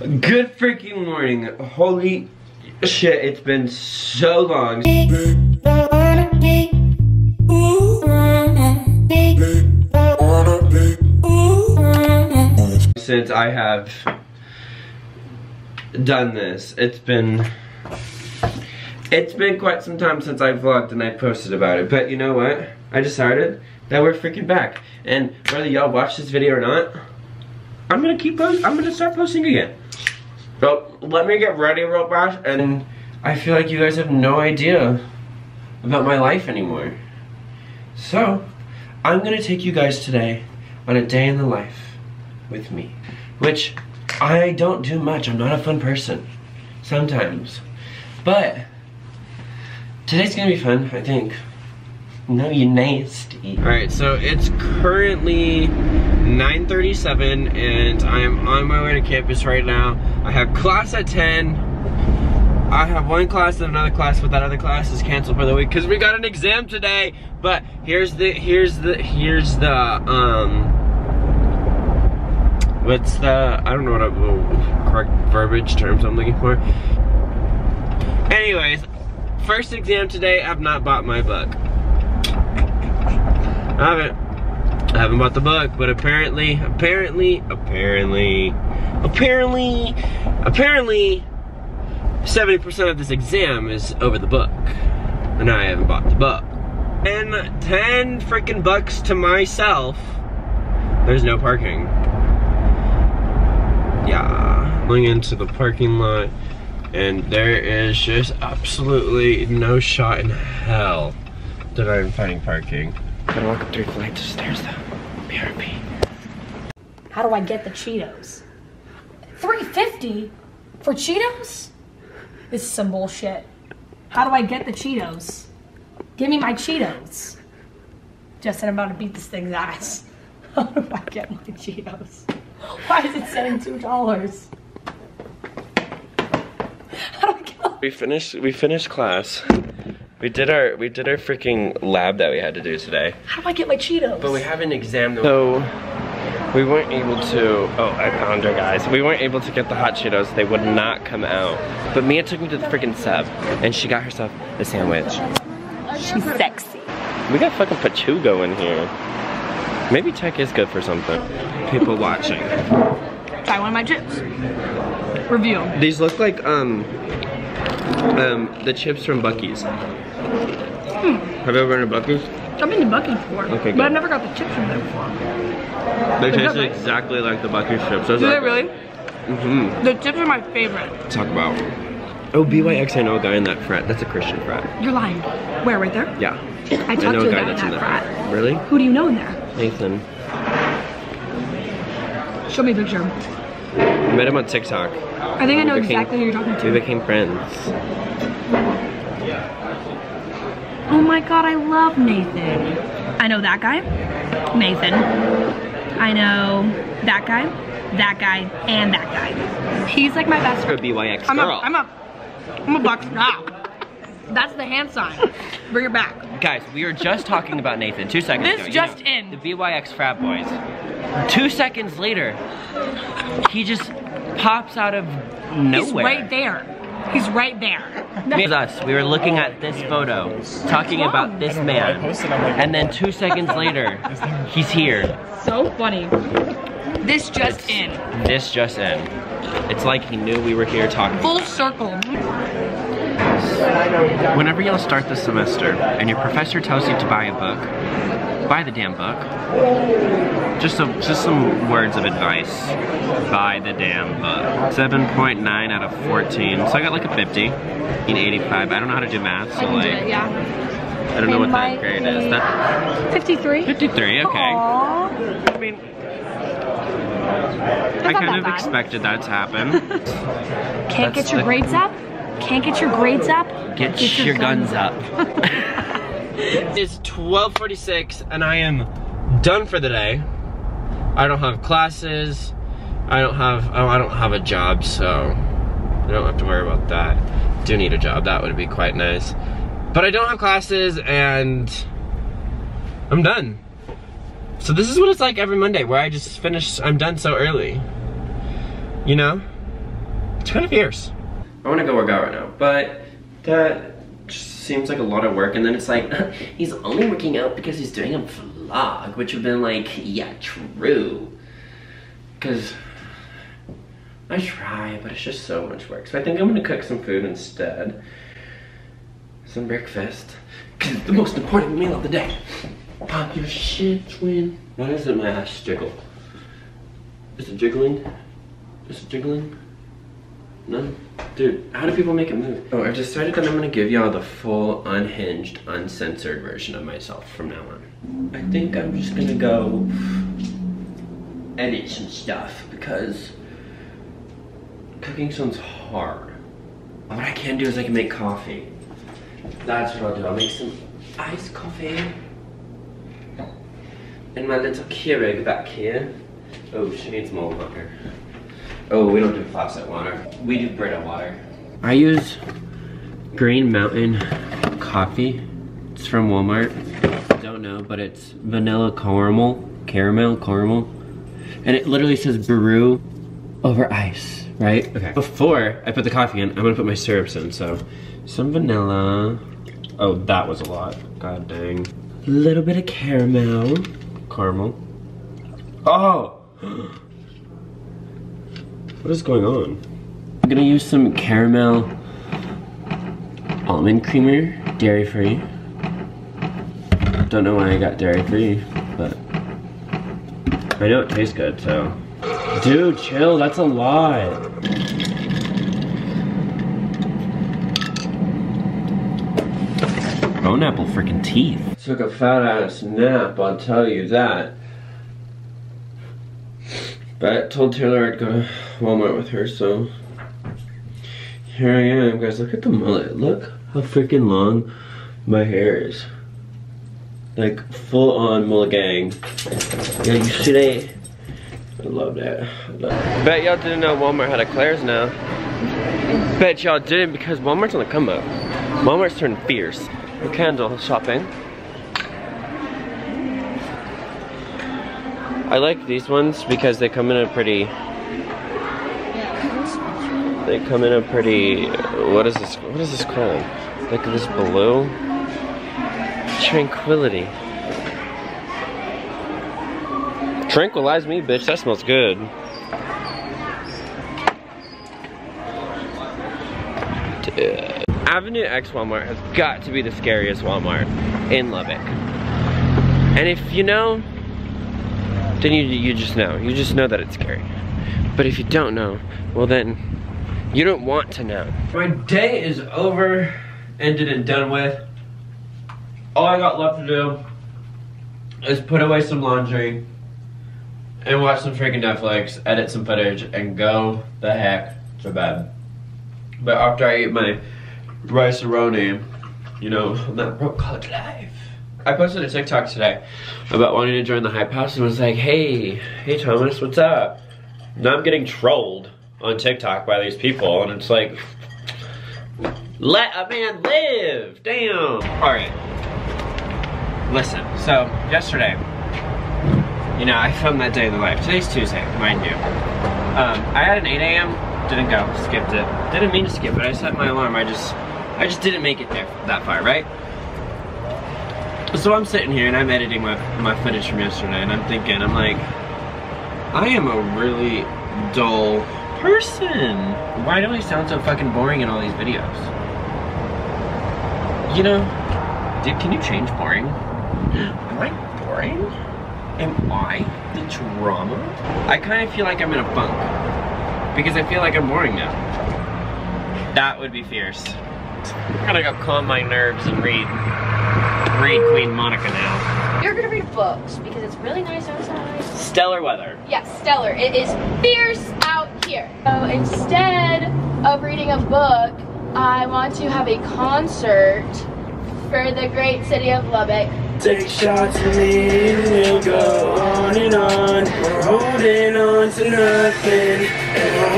Good freaking morning. Holy shit, it's been so long. Since I have done this, it's been quite some time since I vlogged and I posted about it. But you know what? I decided that we're freaking back. And whether y'all watch this video or not, I'm gonna keep posting. I'm gonna start posting again. So let me get ready real fast, and I feel like you guys have no idea about my life anymore. So I'm gonna take you guys today on a day in the life with me, which I don't do much. I'm not a fun person sometimes, but today's gonna be fun, I think. No, you nasty. Alright, so it's currently 9:37 and I am on my way to campus right now. I have class at 10. I have one class and another class, but that other class is canceled for the week because we got an exam today. But I don't know what the correct verbiage terms I'm looking for. Anyways, first exam today. I've not bought my book. I haven't bought the book, but apparently 70% of this exam is over the book, and I haven't bought the book. And 10 freaking bucks to myself. There's no parking. Yeah, going into the parking lot, and there is just absolutely no shot in hell that I'm finding parking. I'm gonna walk up 3 flights of stairs though. BRP. How do I get the Cheetos? $3.50 for Cheetos? This is some bullshit. How do I get the Cheetos? Give me my Cheetos. Justin, I'm about to beat this thing's ass. How do I get my Cheetos? Why is it saying $2? How do I get them? We finished class. We did our freaking lab that we had to do today. How do I get my Cheetos? But we have an exam though. So we weren't able to, I found her guys. We weren't able to get the hot Cheetos. They would not come out. But Mia took me to the freaking sub and she got herself a sandwich. She's sexy. We got fucking Pachugo in here. Maybe tech is good for something. People watching. Try one of my chips. Review. These look like the chips from Buc-ee's. Have you ever been to Buc-ee's? I've been to Buc-ee's before, okay, but I've never got the chips from there before. They taste exactly like the Buc-ee's chips. Do they really? Mm-hmm. The chips are my favorite. Talk about. Oh, BYX, I know a guy in that frat. That's a Christian frat. You're lying. Where, right there? Yeah. I talked to a guy that's in that frat. Really? Who do you know in there? Nathan. Show me a picture. I met him on TikTok. I think I know exactly who you're talking to. We became friends. Oh my god, I love Nathan. I know that guy, Nathan. I know that guy, and that guy. He's like my best friend. BYX girl. I'm a box now. That's the hand sign. Bring it back. Guys, we were just talking about Nathan 2 seconds ago. This just in. The BYX frat boys. 2 seconds later, he just pops out of nowhere. He's right there. He's right there. It was us. We were looking at this photo, talking about this man, and then 2 seconds later, he's here. So funny. This just in. It's like he knew we were here talking. Full circle. Whenever y'all start the semester and your professor tells you to buy a book, buy the damn book. Just some words of advice. Buy the damn book. 7.9 out of 14. So I got like a 50 in 85. I don't know how to do math, so like, I don't know what that grade is. That 53? 53, okay. Aww. I mean, I kind of expected that to happen. Can't get your grades up? Can't get your grades up? Get your guns up. It's 12:46 and I am done for the day. I don't have classes. I don't have a job, so I don't have to worry about that. I do need a job. That would be quite nice. But I don't have classes and I'm done. So this is what it's like every Monday where I'm done so early. You know? 2.5 years. I want to go work out right now, but that just seems like a lot of work. And then it's like, he's only working out because he's doing a vlog, which have been like, yeah, true. Because I try, but it's just so much work. So I think I'm going to cook some food instead. Some breakfast. Because it's the most important meal of the day. Pop your shit, twin. Why doesn't my ass jiggle? Is it jiggling? Is it jiggling? No? Dude, how do people make it move? Oh, I've decided that I'm gonna give y'all the full, unhinged, uncensored version of myself from now on. I think I'm just gonna go edit some stuff because cooking sounds hard. What I can do is I can make coffee. That's what I'll do. I'll make some iced coffee in my little Keurig back here. Oh, she needs more water. Oh, we don't do faucet water. We do Brita water. I use Green Mountain coffee. It's from Walmart. Don't know, but it's vanilla caramel. And it literally says brew over ice, right? Okay. Before I put the coffee in, I'm gonna put my syrups in, so some vanilla. Oh, that was a lot. God dang. A little bit of caramel. Oh! What is going on? I'm gonna use some caramel almond creamer, dairy-free. Don't know why I got dairy-free, but I know it tastes good, so. Dude, chill, that's a lot. Bone apple freaking teeth. Took a fat ass nap, I'll tell you that. But I told Taylor I'd go to Walmart with her, so here I am, guys. Look at the mullet. Look how freaking long my hair is. Like full on mullet gang. Gang today. I love that. Bet y'all didn't know Walmart had a Claire's now. Bet y'all didn't because Walmart's on the come up. Walmart's turned fierce. We're candle shopping. I like these ones because they come in a pretty, what is this called? Like this blue? Tranquility. Tranquilize me, bitch, that smells good. Dude. Avenue X Walmart has got to be the scariest Walmart in Lubbock. And if you know, then you just know. You just know that it's scary. But if you don't know, well then, you don't want to know. My day is over, ended and done with. All I got left to do is put away some laundry and watch some freaking Netflix, edit some footage, and go the heck to bed. But after I eat my rice-a-roni, you know, I'm that broke college life. I posted a TikTok today about wanting to join the Hype House and was like, hey Thomas, what's up? Now I'm getting trolled on TikTok by these people and it's like, let a man live, damn. All right, listen, so yesterday, you know, I filmed that day of the life. Today's Tuesday, mind you. I had an 8 a.m., didn't go, skipped it. Didn't mean to skip it, I set my alarm, I just didn't make it there that far, right? So I'm sitting here and I'm editing my footage from yesterday and I'm thinking, I'm like, I am a really dull person. Why do I sound so fucking boring in all these videos? You know, dude, can you change boring? Am I boring? Am I the drama? I kind of feel like I'm in a funk because I feel like I'm boring now. That would be fierce. I'm gonna go calm my nerves and read Queen Monica now. You're gonna read books because it's really nice outside. Stellar weather. Yes, yeah, stellar. It is fierce out here. So instead of reading a book, I want to have a concert for the great city of Lubbock. Take shots of me, we'll go on and on. We're holding on to nothing, and we're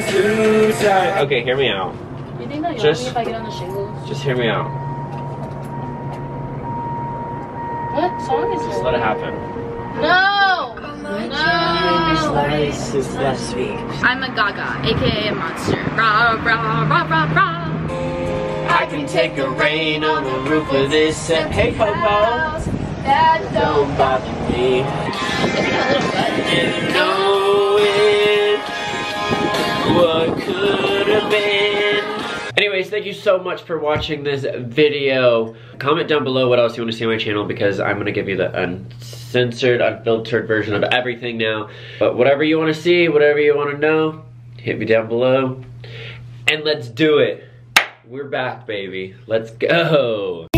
holding on to time. Okay, hear me out. You think that you'll me if I get on the shingles? Just hear me out. What song is this? Just let it happen. No! No! Slice is less sweet. I'm a gaga, aka a monster. Rah, rah, rah, rah, rah. I can take a rain on the roof of this hey popo. That don't bother me. I didn't know it. What could have been? Anyways, thank you so much for watching this video. Comment down below what else you want to see on my channel, because I'm going to give you the uncensored, unfiltered version of everything now. But whatever you want to see, whatever you want to know, hit me down below. And let's do it. We're back, baby. Let's go.